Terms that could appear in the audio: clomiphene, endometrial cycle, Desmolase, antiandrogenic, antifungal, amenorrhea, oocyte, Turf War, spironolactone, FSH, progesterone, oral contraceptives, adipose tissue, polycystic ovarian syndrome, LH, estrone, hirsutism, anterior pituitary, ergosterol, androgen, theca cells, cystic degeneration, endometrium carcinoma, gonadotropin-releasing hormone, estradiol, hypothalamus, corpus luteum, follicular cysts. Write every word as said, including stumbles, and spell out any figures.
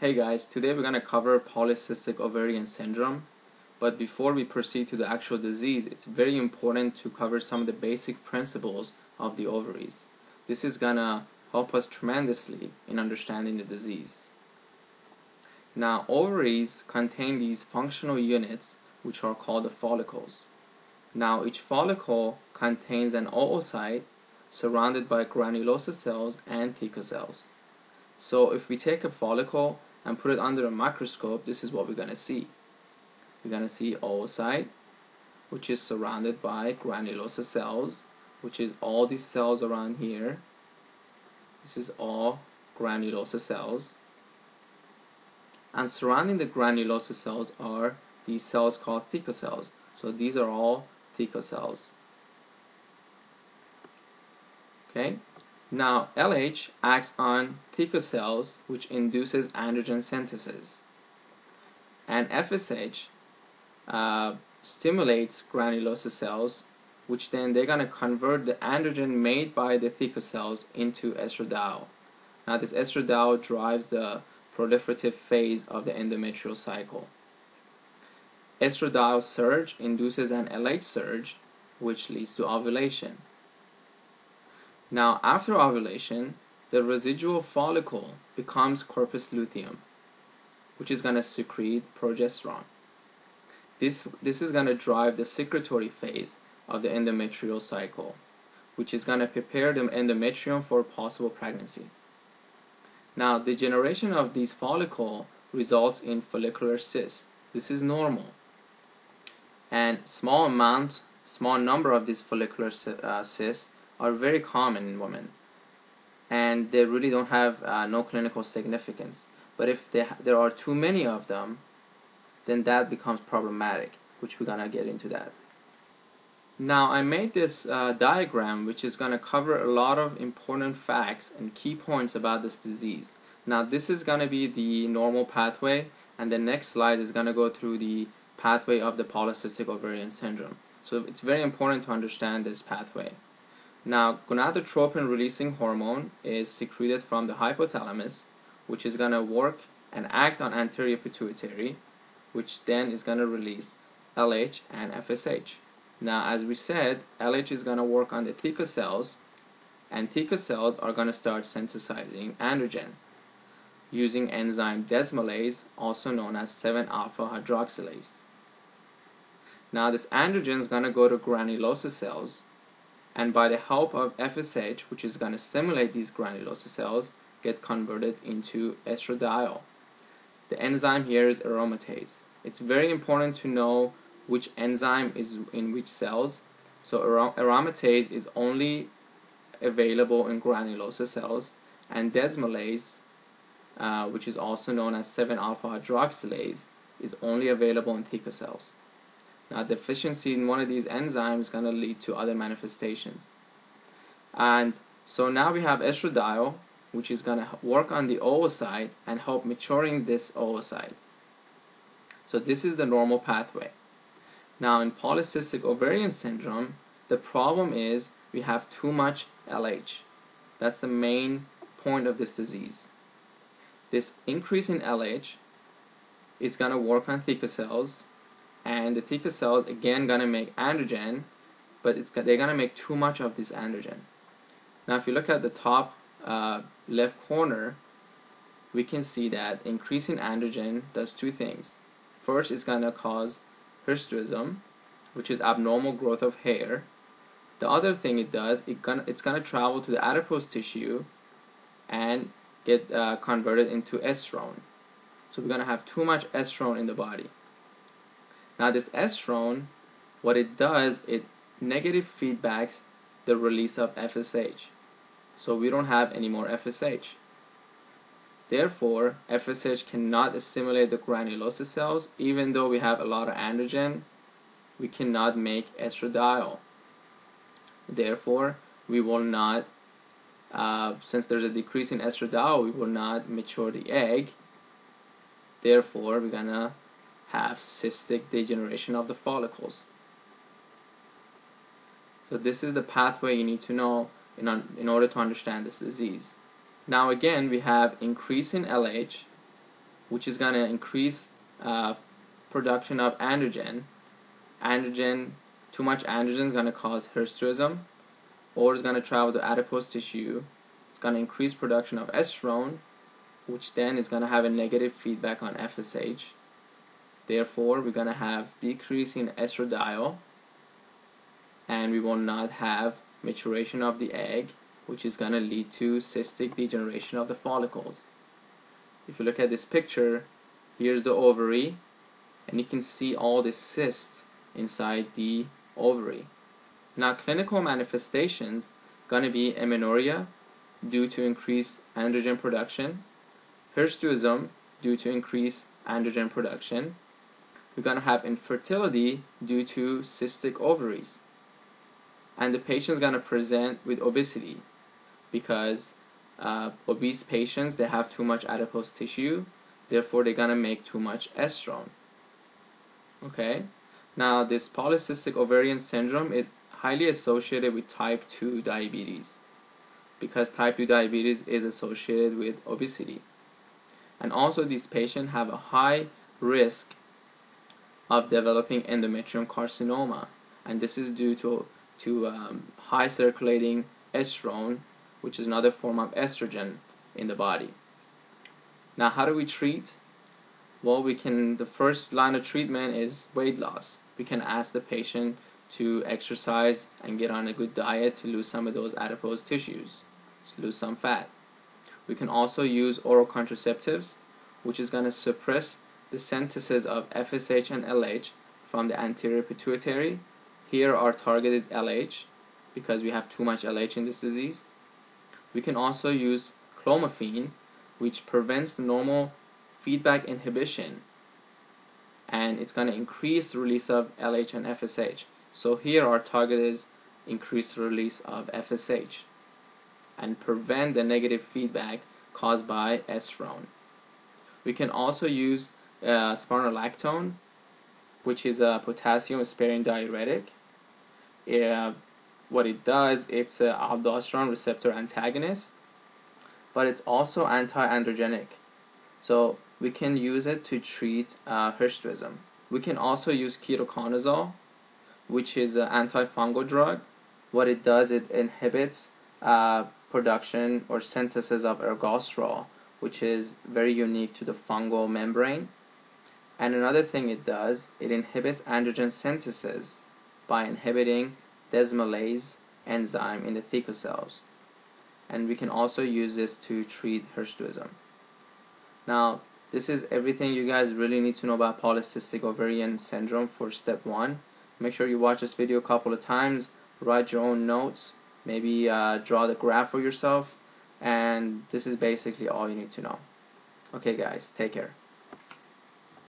Hey guys, today we're going to cover polycystic ovarian syndrome, but before we proceed to the actual disease, it's very important to cover some of the basic principles of the ovaries. This is going to help us tremendously in understanding the disease. Now, ovaries contain these functional units which are called the follicles. Now, each follicle contains an oocyte surrounded by granulosa cells and theca cells. So if we take a follicle and put it under a microscope, this is what we're going to see. We're going to see oocyte, which is surrounded by granulosa cells, which is all these cells around here. This is all granulosa cells. And surrounding the granulosa cells are these cells called theca cells. So these are all theca cells. Okay? Now, L H acts on theca cells, which induces androgen synthesis. And F S H uh, stimulates granulosa cells, which then they're going to convert the androgen made by the theca cells into estradiol. Now, this estradiol drives the proliferative phase of the endometrial cycle. Estradiol surge induces an L H surge, which leads to ovulation. Now, after ovulation, the residual follicle becomes corpus luteum, which is going to secrete progesterone. This, this is going to drive the secretory phase of the endometrial cycle, which is going to prepare the endometrium for possible pregnancy. Now, degeneration of these follicles results in follicular cysts. This is normal. And small amount, small number of these follicular uh, cysts are very common in women, and they really don't have uh, no clinical significance. But if they ha there are too many of them, then that becomes problematic, which we're gonna get into that. Now, I made this uh, diagram, which is gonna cover a lot of important facts and key points about this disease. Now, this is gonna be the normal pathway, and the next slide is gonna go through the pathway of the polycystic ovarian syndrome. So it's very important to understand this pathway. Now, gonadotropin-releasing hormone is secreted from the hypothalamus, which is going to work and act on anterior pituitary, which then is going to release L H and F S H. Now, as we said, L H is going to work on the theca cells, and theca cells are going to start synthesizing androgen using enzyme Desmolase, also known as seven alpha hydroxylase. Now, this androgen is going to go to granulosa cells, and by the help of F S H, which is going to stimulate these granulosa cells, get converted into estradiol. The enzyme here is aromatase. It's very important to know which enzyme is in which cells. So aromatase is only available in granulosa cells, and desmolase, uh, which is also known as seven alpha hydroxylase, is only available in theca cells. Now, deficiency in one of these enzymes is going to lead to other manifestations. And so now we have estradiol, which is going to work on the oocyte and help maturing this oocyte. So this is the normal pathway. Now, in polycystic ovarian syndrome, the problem is we have too much L H. That's the main point of this disease. This increase in L H is going to work on theca cells, and the theca cells again gonna make androgen, but it's they're gonna make too much of this androgen. Now, if you look at the top uh, left corner, we can see that increasing androgen does two things. First, it's gonna cause hirsutism, which is abnormal growth of hair. The other thing it does, it gonna, it's gonna travel to the adipose tissue and get uh, converted into estrone. So we're gonna have too much estrone in the body. Now, this estrone, what it does, it negative feedbacks the release of F S H. So we don't have any more F S H. Therefore, F S H cannot stimulate the granulosa cells. Even though we have a lot of androgen, we cannot make estradiol. Therefore, we will not, uh, since there's a decrease in estradiol, we will not mature the egg. Therefore, we're going to have cystic degeneration of the follicles. So this is the pathway you need to know in, un in order to understand this disease. Now, again, we have increase in L H which is going to increase uh, production of androgen. Androgen, too much androgen is going to cause hirsutism, or is going to travel to adipose tissue. It's going to increase production of estrone, which then is going to have a negative feedback on F S H. Therefore, we're going to have decrease in estradiol, and we will not have maturation of the egg, which is going to lead to cystic degeneration of the follicles. If you look at this picture, here's the ovary, and you can see all the cysts inside the ovary. Now, clinical manifestations going to be amenorrhea due to increased androgen production, hirsutism due to increased androgen production. We're going to have infertility due to cystic ovaries, and the patient is going to present with obesity because uh, obese patients, they have too much adipose tissue, therefore they're going to make too much estrone. Okay, now this polycystic ovarian syndrome is highly associated with type two diabetes, because type two diabetes is associated with obesity. And also, these patients have a high risk of developing endometrium carcinoma, and this is due to, to um, high circulating estrone, which is another form of estrogen in the body. Now, how do we treat? Well, we can, the first line of treatment is weight loss. We can ask the patient to exercise and get on a good diet to lose some of those adipose tissues, to lose some fat. We can also use oral contraceptives, which is going to suppress the synthesis of F S H and L H from the anterior pituitary. Here our target is L H, because we have too much L H in this disease. We can also use clomiphene, which prevents the normal feedback inhibition, and it's going to increase release of L H and F S H. So here our target is increased release of F S H and prevent the negative feedback caused by estrone. We can also use uh, spironolactone, which is a potassium-sparing diuretic. Uh, what it does, it's an aldosterone receptor antagonist, but it's also antiandrogenic. So we can use it to treat uh, hirsutism. We can also use ketoconazole, which is an antifungal drug. What it does, it inhibits uh, production or synthesis of ergosterol, which is very unique to the fungal membrane. And another thing it does, it inhibits androgen synthesis by inhibiting Desmolase enzyme in the theca cells. And we can also use this to treat hirsutism. Now, this is everything you guys really need to know about polycystic ovarian syndrome for step one. Make sure you watch this video a couple of times, write your own notes, maybe uh, draw the graph for yourself, and this is basically all you need to know. Okay guys, take care.